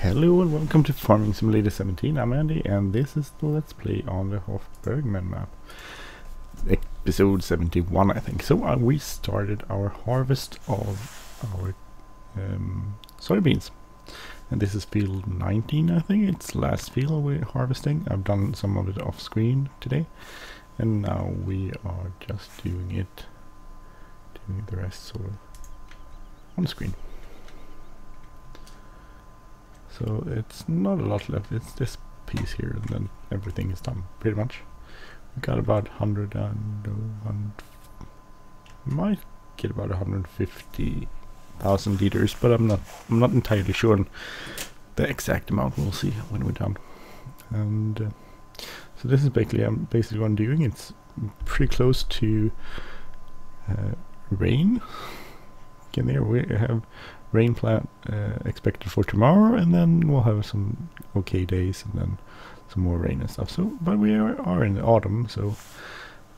Hello and welcome to Farming Simulator 17. I'm Andy and this is the Let's Play on the Hof Bergmann map. Episode 71, I think. So we started our harvest of our soybeans. And this is field 19, I think. It's last field we're harvesting. I've done some of it off screen today. And now we are just doing the rest sort of on screen. So it's not a lot left, it's this piece here, and then everything is done, pretty much. We got about 100 and might get about 150,000 liters, but I'm not entirely sure on the exact amount. We'll see when we're done. And so this is basically what I'm doing. It's pretty close to rain. Again, there we have rain plan expected for tomorrow, and then we'll have some okay days and then some more rain and stuff. So, but we are in the autumn, so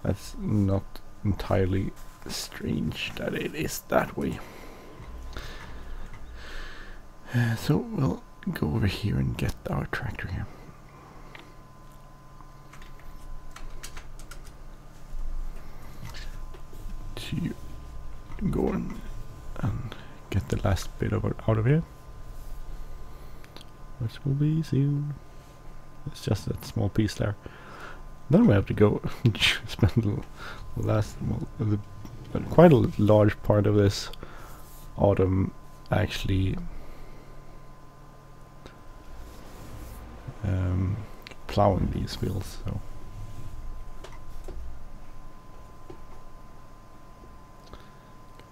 that's not entirely strange that it is that way. So we'll go over here and get our tractor here. To go on and get the last bit of it out of here, which will be soon. It's just that small piece there. Then we have to go spend the last, quite a large part of this autumn actually plowing these fields. So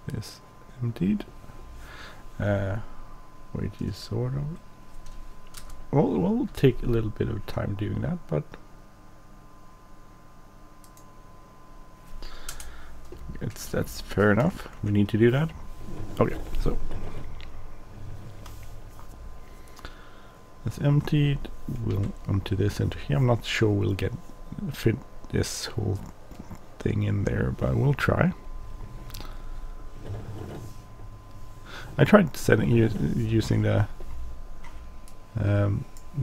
this emptied. Which is sort of, well, we'll take a little bit of time doing that, but that's fair enough. We need to do that. Okay, so that's emptied. We'll empty this into here. I'm not sure we'll fit this whole thing in there, but we'll try. I tried setting using the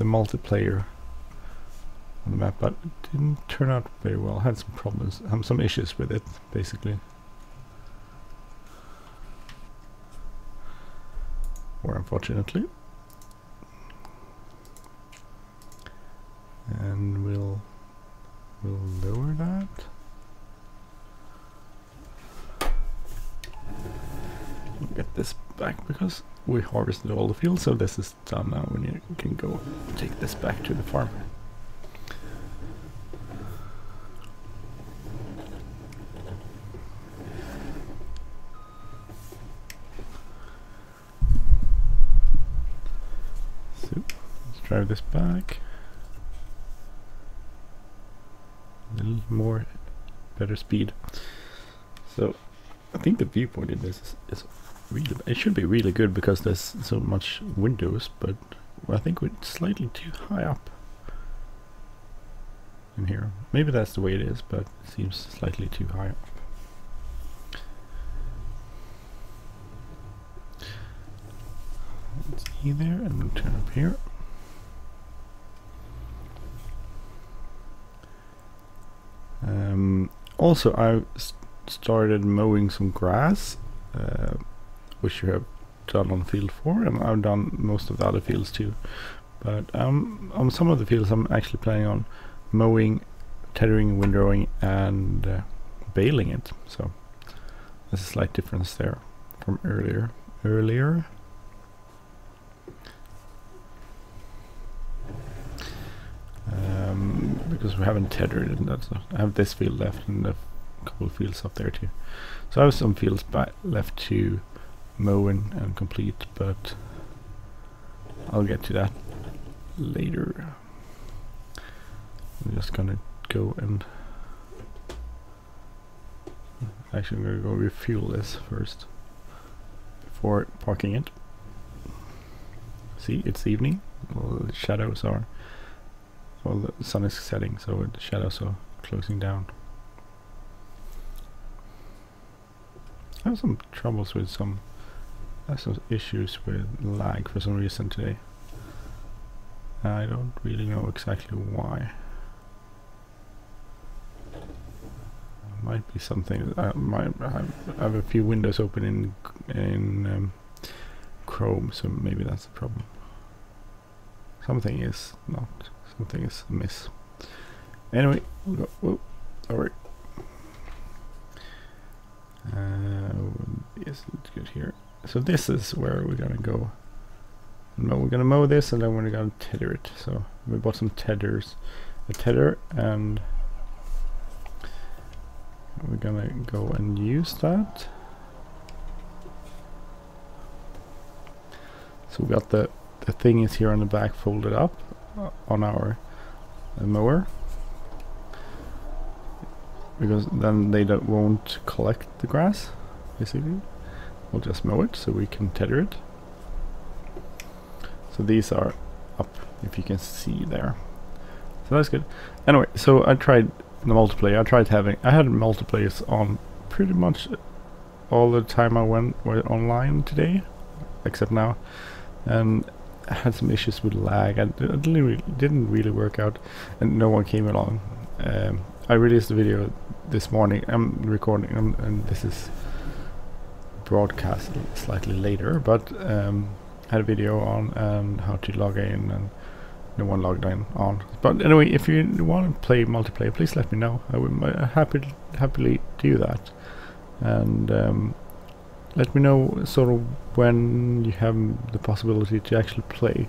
multiplayer on the map, but it didn't turn out very well. I had some problems, some issues with it, basically. Or unfortunately. And we'll lower that. Get this back because we harvested all the fields, so this is done now. We can go take this back to the farm. So let's drive this back. A little more, better speed. So I think the viewport in this is really, it should be really good because there's so much windows, but I think we're slightly too high up in here. Maybe that's the way it is, but it seems slightly too high up. Let's see there, and we'll turn up here. Also, I started mowing some grass, which you have done on field 4, and I've done most of the other fields too. But on some of the fields I'm actually planning on mowing, tethering, windrowing and baling it. So there's a slight difference there from earlier. Because we haven't tethered it, and that's not, I have this field left and the couple of fields up there too. So I have some fields left to mow and complete, but I'll get to that later. I'm just gonna go and actually I'm gonna go refuel this first before parking it. See, it's evening. All the shadows are, well, the sun is setting, so the shadows are closing down. I have some troubles with some issues with lag for some reason today. I don't really know exactly why. Might be something. I have a few windows open in Chrome, so maybe that's the problem. Something is not. Something is amiss. Anyway, whoa, sorry. Yes, it's good here. So this is where we're gonna go. No, we're gonna mow this, and then we're gonna tether it. So we bought some tethers, a tether, and we're gonna go and use that. So we got the thing is here on the back folded up on our mower, because then they won't collect the grass. Basically, we'll just mow it so we can tether it. So these are up, if you can see there. So that's good. Anyway, so I tried the multiplayer. I had multiplayers on pretty much all the time I went online today, except now, and I had some issues with lag. It didn't really work out, and no one came along. I released the video this morning. I'm recording, and this is broadcast slightly later, but had a video on how to log in, and no one logged in on. But anyway, if you want to play multiplayer, please let me know. I would happily do that. And let me know sort of when you have the possibility to actually play.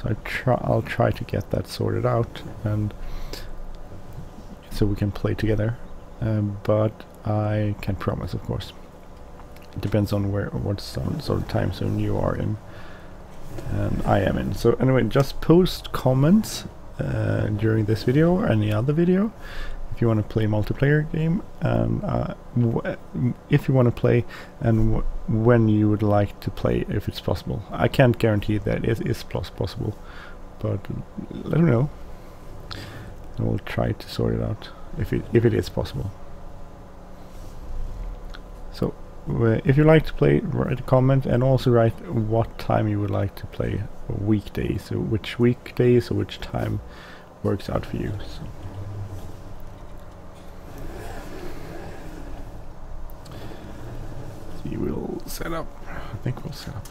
So I'll try to get that sorted out, and so we can play together. But I can't promise, of course. It depends on what sort of time zone you are in. And I am in. So anyway, just post comments during this video or any other video if you want to play a multiplayer game, and if you want to play, and when you would like to play, if it's possible. I can't guarantee that it is possible, but let me know, and we'll try to sort it out if it is possible. So if you like to play, write a comment, and also write what time you would like to play a weekday. So which weekdays or which time works out for you. So you will set up. I think we'll set up.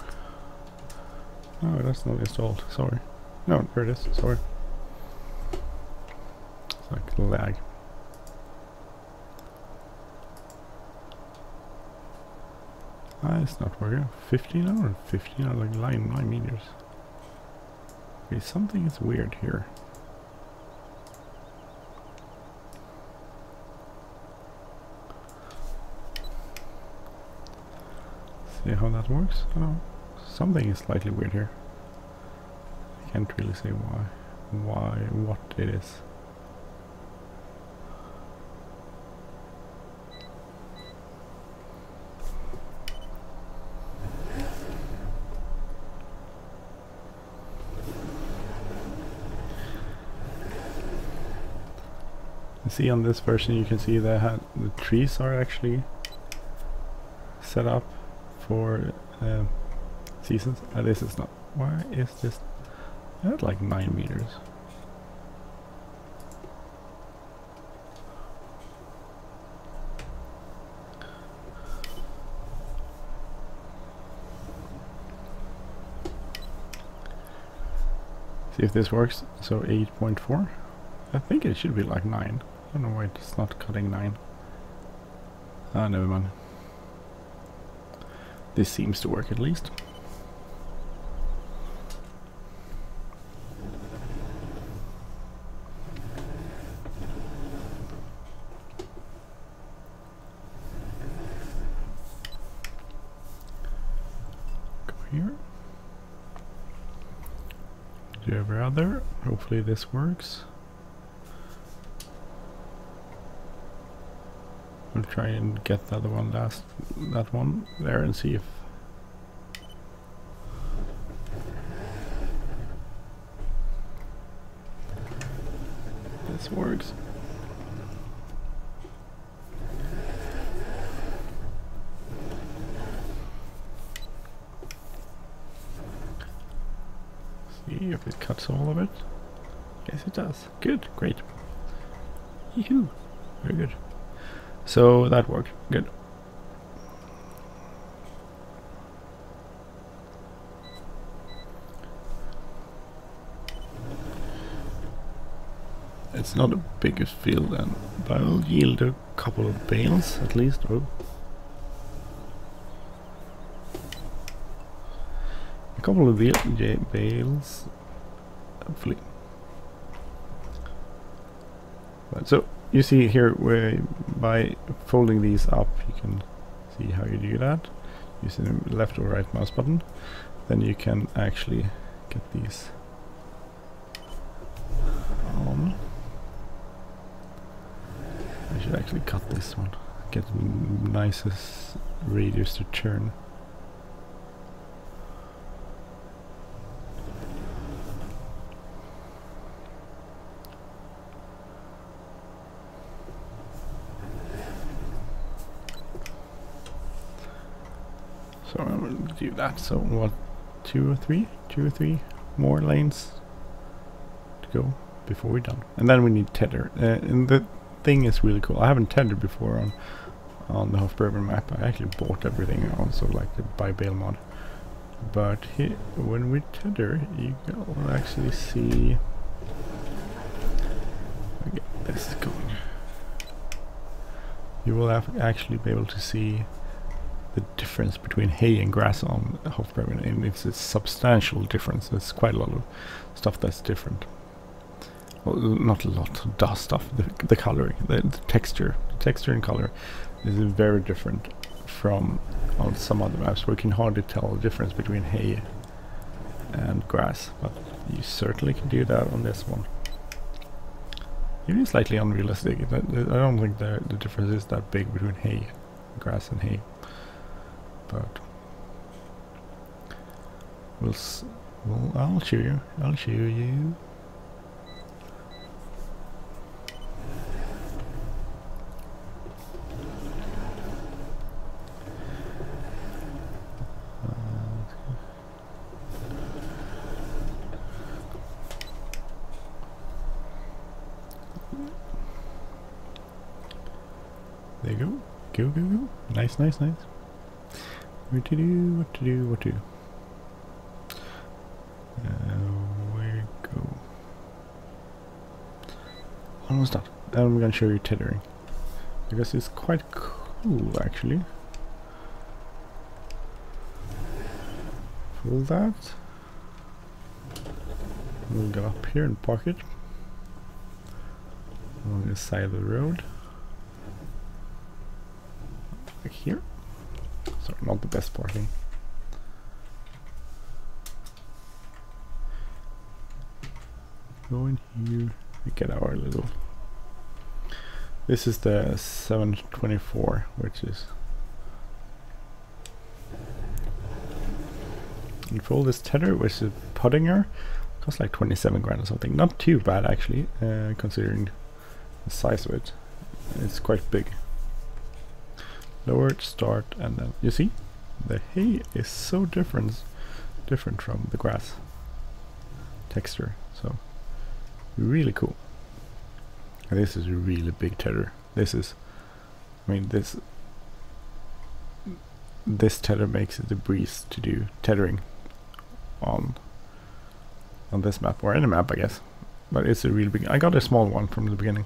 No, that's not installed. Sorry. No, here it is. Sorry. It's like lag. It's not working. 15 out or 15 out, like 9 meters. Okay, something is weird here. See how that works? Oh, something is slightly weird here. I can't really say what it is. See, on this version you can see that the trees are actually set up for seasons. This is not. Why is this at like 9 meters? See if this works. So 8.4. I think it should be like 9. I don't know why it's not cutting 9. Ah, never mind. This seems to work at least. Go here. Do every other. Hopefully this works. We'll try and get the other one last, that one there, and see if this works. See if it cuts all of it. Yes, it does. Good, great. Yee-hoo. Very good. So that worked. Good. It's not the biggest field, and but I'll yield a couple of bales at least. Oh. A couple of bales, hopefully. Right, so you see here where by folding these up, you can see how you do that using the left or right mouse button. Then you can actually get these on. I should actually cut this one, get the nicest radius to turn. So I'm going to do that. So what, two or three more lanes to go before we're done. And then we need tether. And the thing is really cool. I haven't tethered before on the Hof Bergmann map. I actually bought everything also, like the buy bale mod. But here, when we tether, you will actually see. Okay, this is going. You will have actually be able to see the difference between hay and grass on Hof Bergmann, and it's a substantial difference. There's quite a lot of stuff that's different. Well, not a lot, dust stuff, the coloring, the texture. The texture and color is very different from on some other maps, where you can hardly tell the difference between hay and grass, but you certainly can do that on this one. Even slightly unrealistic. I don't think the difference is that big between hay, grass and hay. But well, I'll show you. There you go. Go. Nice. What to do? Where go? Almost done. I'm gonna show you tethering, because it's quite cool actually. Fold that. We'll go up here and park it on the side of the road. Like here. Sorry, not the best parking. Go in here. We get our little. This is the 724, which is. And for all this tether, which is Pöttinger, costs like 27 grand or something. Not too bad actually, considering the size of it. It's quite big. Lower, start, and then you see the hay is so different from the grass texture, so really cool. And this is a really big tether. This tether makes it a breeze to do tethering on this map, or any map I guess, but it's a really big. I got a small one from the beginning.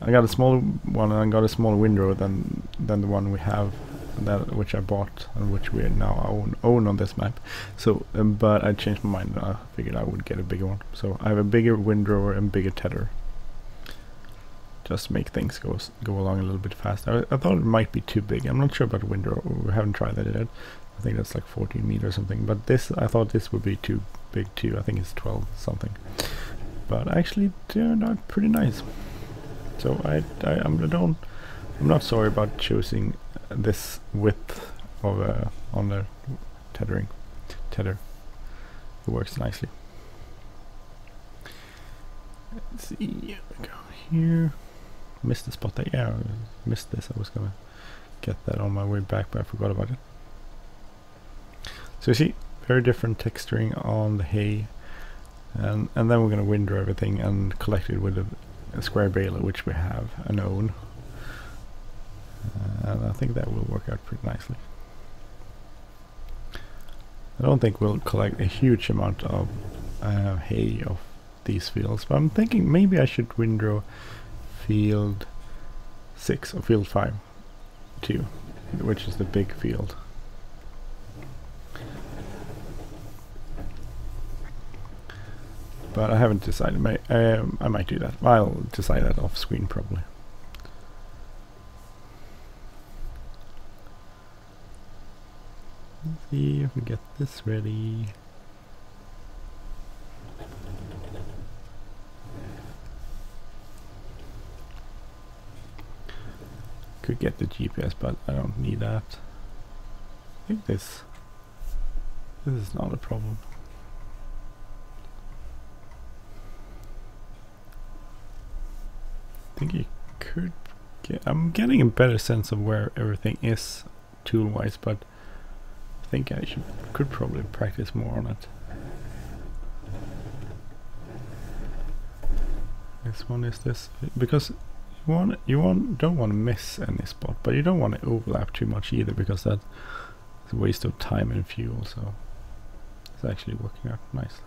I got a small one, and I got a small window than the one we have, that which I bought and which we now own on this map. So, but I changed my mind. And I figured I would get a bigger one. So I have a bigger windrower and bigger tether. Just make things go along a little bit faster. I thought it might be too big. I'm not sure about windrower. We haven't tried that yet. I think that's like 14 meters or something. But this, I thought this would be too big too. I think it's 12 something. But actually, it turned out pretty nice. So I'm not sorry about choosing this width of on the tether. It works nicely. Let's see. Go here. Missed the spot there. Yeah, I missed this. I was gonna get that on my way back, but I forgot about it. So you see, very different texturing on the hay And then we're going to window everything and collect it with a square baler, which we have and own. And I think that will work out pretty nicely. I don't think we'll collect a huge amount of hay off these fields, but I'm thinking maybe I should window field 6 or field 5 too, which is the big field. But I haven't decided. I might do that. I'll decide that off screen probably. Let's see if we get this ready. Could get the GPS, but I don't need that. I think this is not a problem. I think you could get, I'm getting a better sense of where everything is tool wise, but I think I could probably practice more on it. This one is this, because you don't want to miss any spot, but you don't want to overlap too much either, because that's a waste of time and fuel. So it's actually working out nicely,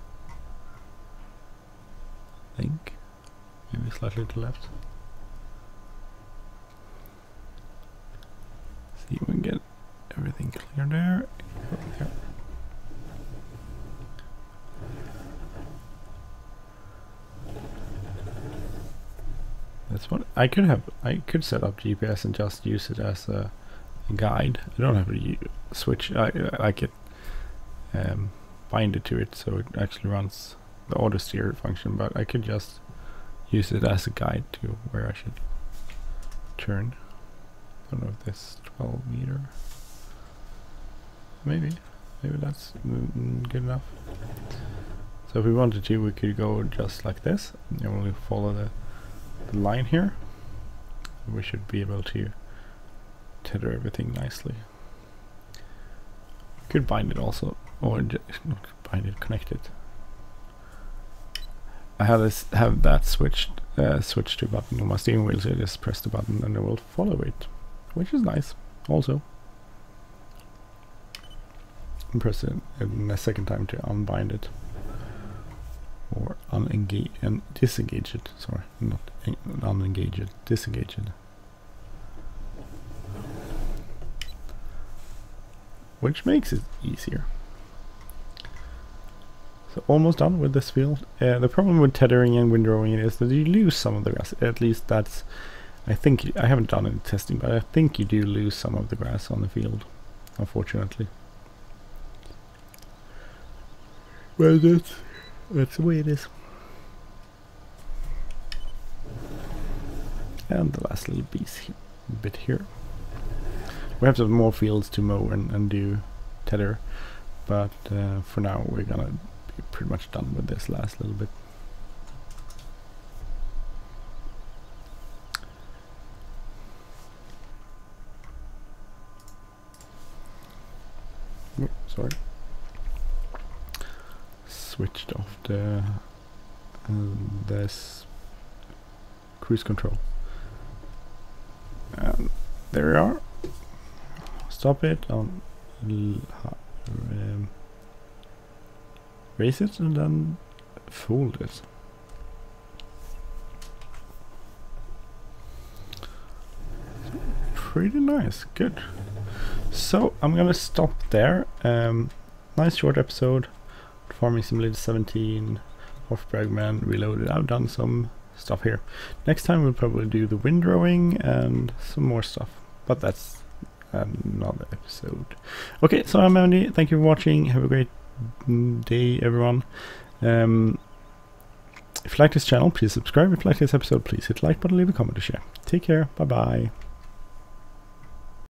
I think. Maybe slightly to the left. See if we can get everything clear there. Okay. That's what I could have. I could set up GPS and just use it as a guide. I don't have to switch. I could bind it to it so it actually runs the auto steer function. But I could just use it as a guide to where I should turn. I don't know if this 12 meter. Maybe that's good enough. So if we wanted to, we could go just like this, and we'll follow the line here. We should be able to tether everything nicely. We could bind it also, or not bind it, connect it. I have that switch to button on my steering wheel, so I just press the button and it will follow it, which is nice. Also, and press it a second time to unbind it or unengage and disengage it. Sorry, not unengage it, disengage it. Which makes it easier. So almost done with this field. The problem with tethering and windrowing is that you lose some of the grass. At least that's, I think, I haven't done any testing, but I think you do lose some of the grass on the field, unfortunately. Well, that's the way it is. And the last little bit here. We have some more fields to mow and do tether, but for now we're gonna pretty much done with this last little bit. Oh, sorry, switched off this cruise control. And there we are. Stop it on. Raise it and then fold it. Pretty nice, good. So I'm gonna stop there. Nice short episode. Farming Simulator 17, Hof Bergmann Reloaded. I've done some stuff here. Next time we'll probably do the windrowing and some more stuff. But that's another episode. Okay, so I'm Andy. Thank you for watching. Have a great day, everyone. If you like this channel, please subscribe. If you like this episode, please hit like button, leave a comment to share. Take care. Bye bye.